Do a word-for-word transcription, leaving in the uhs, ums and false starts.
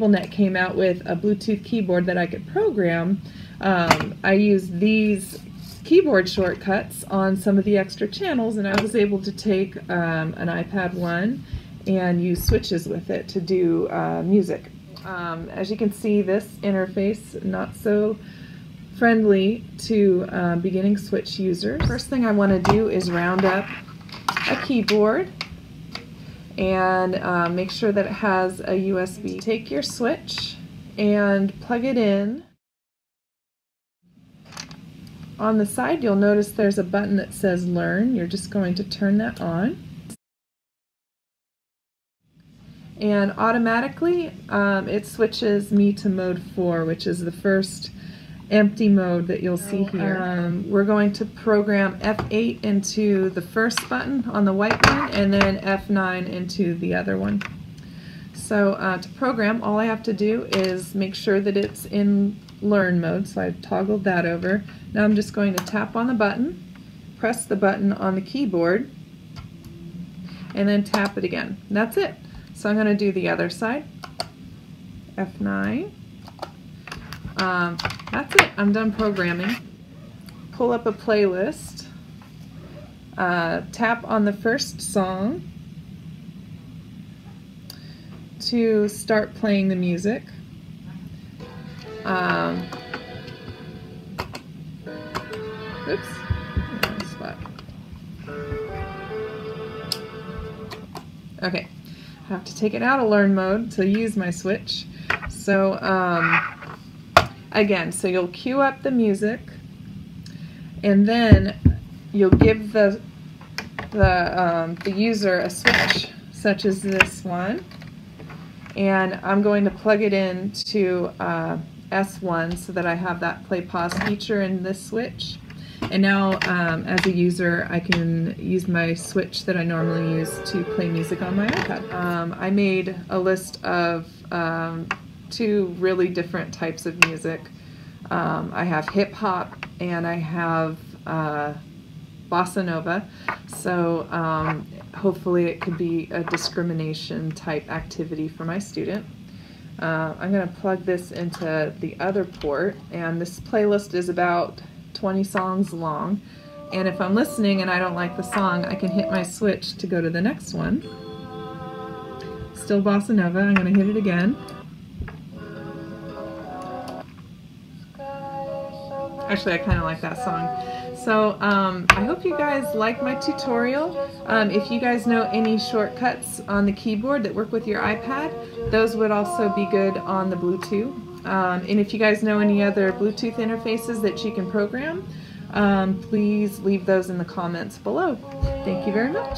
AbleNet came out with a Bluetooth keyboard that I could program, um, I used these keyboard shortcuts on some of the extra channels, and I was able to take um, an iPad one and use switches with it to do uh, music. Um, as you can see, this interface, not so friendly to uh, beginning switch users. First thing I want to do is round up a keyboard and uh, make sure that it has a U S B. Take your switch and plug it in. On the side, you'll notice there's a button that says Learn. You're just going to turn that on. And automatically um, it switches me to mode four, which is the first empty mode that you'll see here. Um, we're going to program F eight into the first button on the white one, and then F nine into the other one. So uh, to program, all I have to do is make sure that it's in learn mode, so I've toggled that over. Now I'm just going to tap on the button, press the button on the keyboard, and then tap it again. That's it. So I'm going to do the other side, F nine, um, that's it, I'm done programming. Pull up a playlist, uh, tap on the first song to start playing the music. Um, oops, wrong spot. Okay. I have to take it out of learn mode to use my switch. So um, again, so you'll queue up the music, and then you'll give the the um, the user a switch such as this one, and I'm going to plug it in to uh, S one so that I have that play pause feature in this switch. And now, um, as a user, I can use my switch that I normally use to play music on my iPad. Um, I made a list of um, two really different types of music. Um, I have hip-hop and I have uh, bossa nova, so um, hopefully it could be a discrimination-type activity for my student. Uh, I'm going to plug this into the other port, and this playlist is about twenty songs long, and if I'm listening and I don't like the song, I can hit my switch to go to the next one. Still bossa nova, I'm going to hit it again. Actually, I kind of like that song. So um, I hope you guys like my tutorial. Um, if you guys know any shortcuts on the keyboard that work with your iPad, those would also be good on the Bluetooth. Um, and if you guys know any other Bluetooth interfaces that you can program, um, please leave those in the comments below. Thank you very much.